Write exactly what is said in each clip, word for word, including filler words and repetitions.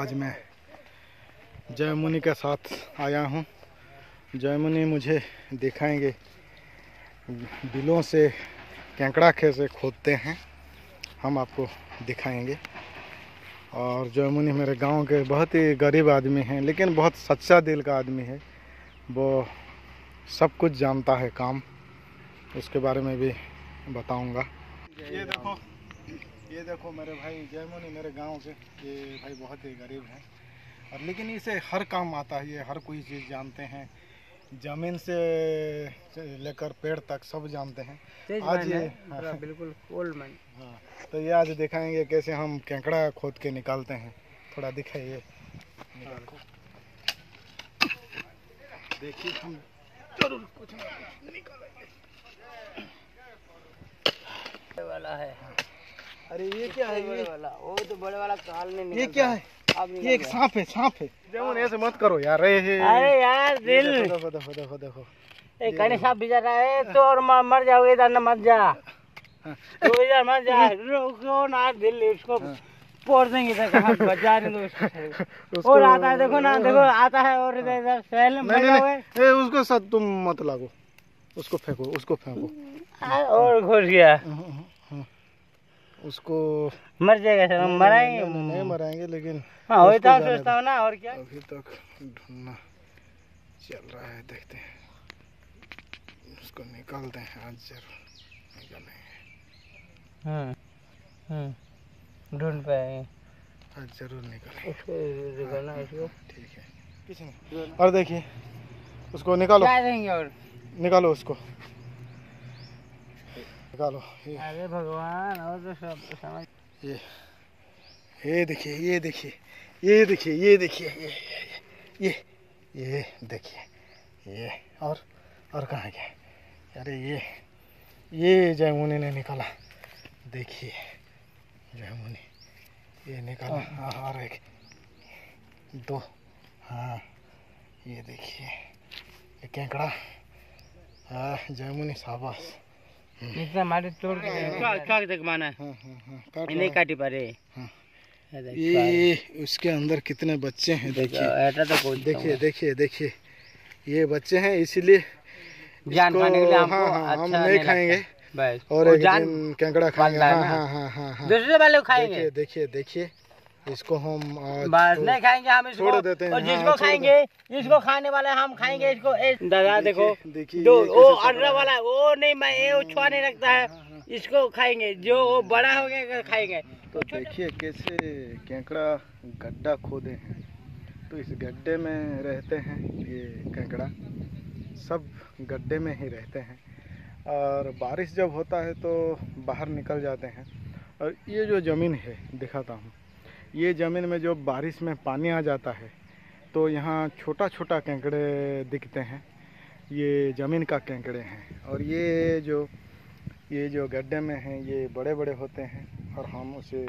आज मैं जयमुनि के साथ आया हूँ। जयमुनि मुझे दिखाएंगे बिलों से कैंकड़ा कैसे खोदते हैं, हम आपको दिखाएंगे। और जयमुनि मेरे गांव के बहुत ही गरीब आदमी हैं, लेकिन बहुत सच्चा दिल का आदमी है। वो सब कुछ जानता है काम, उसके बारे में भी बताऊंगा। ये देखो ये देखो मेरे भाई जयमुनि मेरे गांव के, ये भाई बहुत ही गरीब हैं और लेकिन इसे हर काम आता है, ये हर कोई चीज़ जानते हैं, ज़मीन से लेकर पेड़ तक सब जानते हैं। आज ये हाँ, बिल्कुल ओल्ड मैन। हाँ, तो ये आज दिखाएंगे कैसे हम केंकड़ा खोद के निकालते हैं। थोड़ा दिखाइए, देखिए हम जरूर कुछ ना कुछ निकालेंगे वाला है। अरे ये क्या है? ये वाला वो तो बड़े वाला काल में निकल, ये क्या है? ये एक सांप है, सांप है। जयमुनि ऐसे मत करो यार। अरे यार दिल, देखो देखो देखो देखो, एक काने सांप बिजा रहा है तो और मर जाओगे। इधर ना मत जा, तू इधर मत जा, रोको ना दिल, इसको पोड़ देंगे इधर। कहां बचा रहे हो? और आता है, देखो ना, देखो आता है और इधर इधर सहल में लगा हुआ है। ए उसको साथ तुम मत लागो, उसको फेंको, उसको फेंको। और घुस गया, उसको मर जाएगा सर। हम मराएंगे नहीं मराएंगे, लेकिन हाँ वही था सोचता हूँ ना। और क्या अभी तक ढूंढना चल रहा है, देखते हैं उसको निकालते हैं। आज जरूर निकालेंगे, हाँ हाँ ढूंढ पाएंगे, आज जरूर निकालेंगे। ठीक है किसी ने, और देखिए उसको निकालो, और निकालो उसको, निकालो। अरे भगवान, और तो सब समझ। ये ये देखिए ये देखिए ये देखिए ये देखिए ये ये ये देखिए ये, और और कहाँ गया? अरे ये ये जयमुनि ने निकाला, देखिए जयमुनि ये निकाला। हाँ और एक दो, हाँ ये देखिए ये केंकड़ा। हाँ जयमुनि शाबाश, इतना मारे तोड़ के क्या तक माना है। इन्हें काटी पारे ये, उसके अंदर कितने बच्चे हैं देखिए देखिए देखिए देखिए ये बच्चे हैं, इसीलिए जान खाने के लिए हमको हम नहीं खाएंगे और एक दिन केंकड़ा खाएंगे। हाँ हाँ हाँ दूसरे वाले खाएंगे। देखिए देखिए इसको हम बस नहीं खाएंगे, हम इसको छोड़ देते हैं। और जिसको हाँ, खाएंगे, जिसको खाने वाला हम खाएंगे इसको। दादा देखो दो, वो अड्डा वाला वो नहीं, मैं ये छुआ नहीं रखता है, इसको खाएंगे। जो वो बड़ा हो गया खाएंगे। तो देखिए कैसे केंकड़ा गड्ढा खोदे हैं, तो इस गड्ढे में रहते हैं ये केंकड़ा, सब गड्ढे में ही रहते हैं। और बारिश जब होता है तो बाहर निकल जाते हैं। और ये जो ज़मीन है दिखाता हूँ, ये ज़मीन में जो बारिश में पानी आ जाता है तो यहाँ छोटा छोटा केंकड़े दिखते हैं, ये ज़मीन का केंकड़े हैं। और ये जो ये जो गड्ढे में हैं ये बड़े बड़े होते हैं, और हम उसे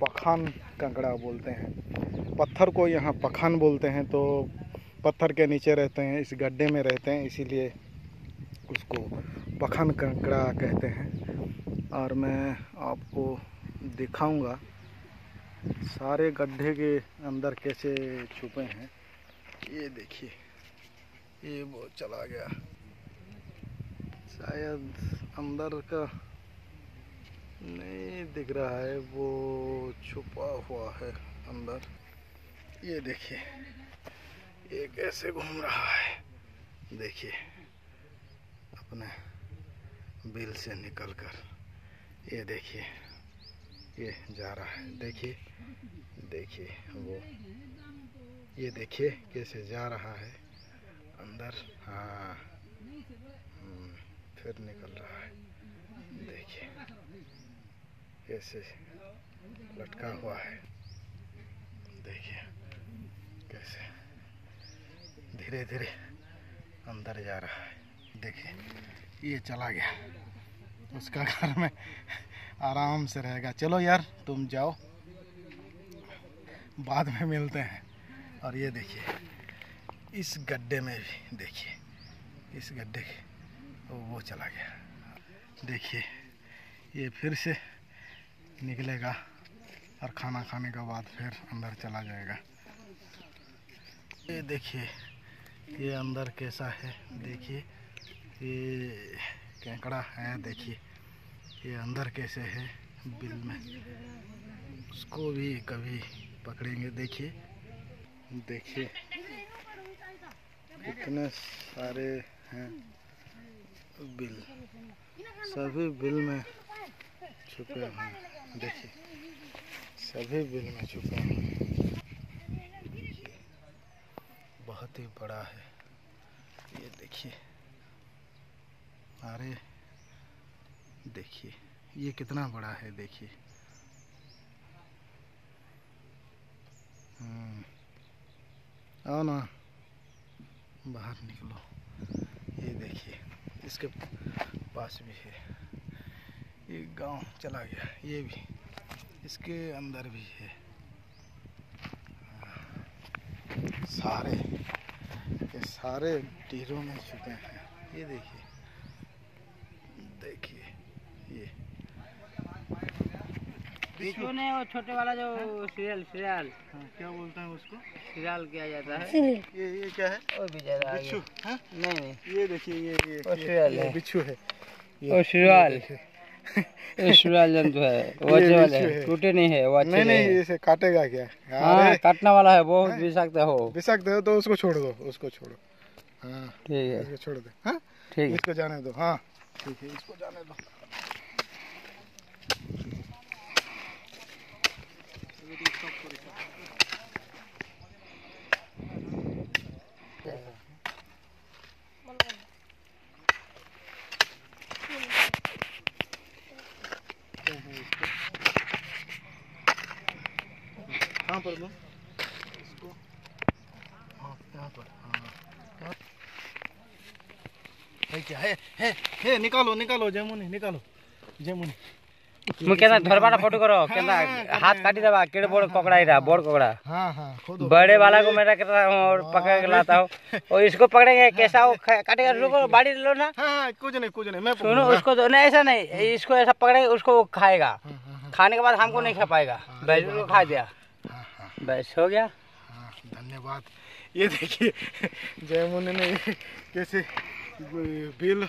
पखान केंकड़ा बोलते हैं। पत्थर को यहाँ पखान बोलते हैं, तो पत्थर के नीचे रहते हैं, इस गड्ढे में रहते हैं, इसीलिए उसको पखान केंकड़ा कहते हैं। और मैं आपको दिखाऊँगा सारे गड्ढे के अंदर कैसे छुपे हैं। ये देखिए ये वो चला गया, शायद अंदर का नहीं दिख रहा है, वो छुपा हुआ है अंदर। ये देखिए ये कैसे घूम रहा है, देखिए अपने बिल से निकलकर ये देखिए ये जा रहा है। देखिए देखिए वो ये देखिए कैसे जा रहा है अंदर। हाँ फिर निकल रहा है, देखिए कैसे लटका हुआ है, देखिए कैसे धीरे धीरे अंदर जा रहा है। देखिए ये चला गया, उसका घर में आराम से रहेगा। चलो यार तुम जाओ, बाद में मिलते हैं। और ये देखिए इस गड्ढे में भी, देखिए इस गड्ढे के वो चला गया, देखिए ये फिर से निकलेगा। और खाना खाने के बाद फिर अंदर चला जाएगा। ये देखिए ये अंदर कैसा है, देखिए ये केकड़ा है, देखिए ये अंदर कैसे है बिल में, उसको भी कभी पकड़ेंगे। देखिए देखिए कितने सारे हैं बिल, सभी बिल में छुपे हैं, देखिए सभी बिल में छुपे हैं। बहुत ही बड़ा है ये, देखिए अरे देखिए ये कितना बड़ा है, देखिए आओ ना बाहर निकलो। ये देखिए इसके पास भी है, ये गांव चला गया, ये भी इसके अंदर भी है, सारे ये सारे टीरों में छुपे हैं। ये देखिए देखिए ये बीचू ने वो छोटे वाला जो सीरियल सीरियल क्या बोलते हैं उसको, सीरियल किया जाता है। ये ये क्या है? और भी ज्यादा बिच्छू है? नहीं नहीं ये देखिए ये ये सीरियल है, बिच्छू है और सीरियल जंतु है, वाले है, टूटे नहीं है, वाले नहीं नहीं इसे काटेगा क्या? हाँ काटने वाला है, बहुत विषाक्त हो विषाक्त हो तो उसको छोड़ दो, उसको छोड़ो। हाँ ठीक है इसको छोड़ दो, हाँ ठीक इसको जाने दो, हाँ ठीक है इसको जाने दो। कहाँ पर लो इसको, हाँ यहाँ पर, हाँ है क्या है है है निकालो निकालो जयमुनी निकालो जयमुनी। मैं कहता धरबाड़ा फोटो करो, कहता हाथ काटी देवा केड़े बड़ कोकड़ा इरा बड़ कोकड़ा, हाँ हाँ बड़े वाला को मेरा कहता हूँ और पकड़ के लाता हूँ और इसको पकड़ेंगे कैसा हो काटेगा, रुको बाड़ी लो ना, हाँ कुछ नहीं कुछ नहीं मैं सुनो उसको तो नहीं, ऐसा नहीं इसको ऐसा पकड़ेगा उसको खाएगा, खाने के बाद हमको नहीं खा पाएगा, भैंस को खा दिया बस हो गया। हाँ धन्यवाद। ये देखिए जयमुनी ने कैसे बिल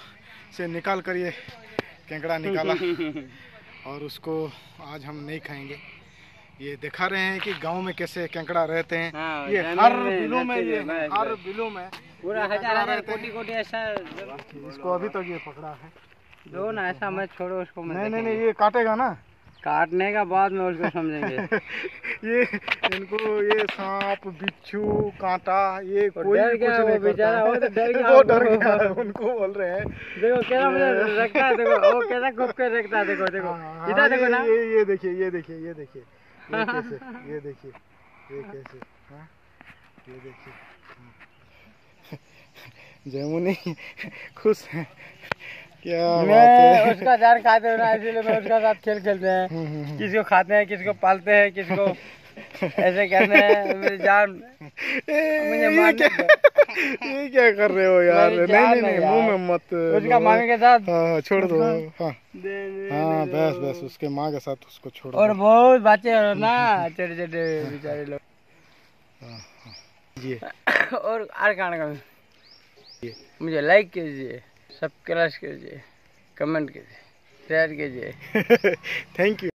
से निकाल कर ये केंकड़ा निकाला और उसको आज हम नहीं खाएंगे। ये दिखा रहे हैं कि गांव में कैसे केंकड़ा रहते हैं। हाँ, ये हर बिलों में ये हर बिलों में पूरा हजार हजार कोटी कोटी ऐसा, इसको अभी तक ये पकड़ा है दो ना ऐसा मैं छोड़ो उसको, नहीं नहीं नहीं ये काटेगा ना, काटने का बाद में उसको समझेंगे। ये इनको ये सांप बिच्छू कांटा ये कोई कुछ नहीं बेचारा, वो तो डर गया वो डर गया उनको बोल रहे हैं, देखो कैसा मुझे रखता है, देखो वो कैसा घुप के रखता है, देखो देखो इधर देखो ना, ये ये देखिए ये देखिए ये देखिए ये कैसे ये देखिए ये कैसे, हाँ ये देखिए जयमुनी खुश है क्या, मैं उसका जान खाते हो ना, इसीलिए मैं उसका साथ खेल खेलते हैं, किसको खाते हैं किसको पालते हैं किसको ऐसे कहते हैं। मेरी जान मुझे ये क्या, ये क्या कर रहे हो यार, नहीं नहीं नहीं मुँह में मत, उसका माँ के साथ छोड़ दो, हाँ हाँ बस बस उसके माँ के साथ उसको छोड़ दो, और बहुत बच्चे हो ना छोटे छोटे बेचारे लोग। और आर खाने का मुझे लाइक कीजिए, सब क्लास कीजिए, कमेंट कीजिए, शेयर कीजिए। Thank you.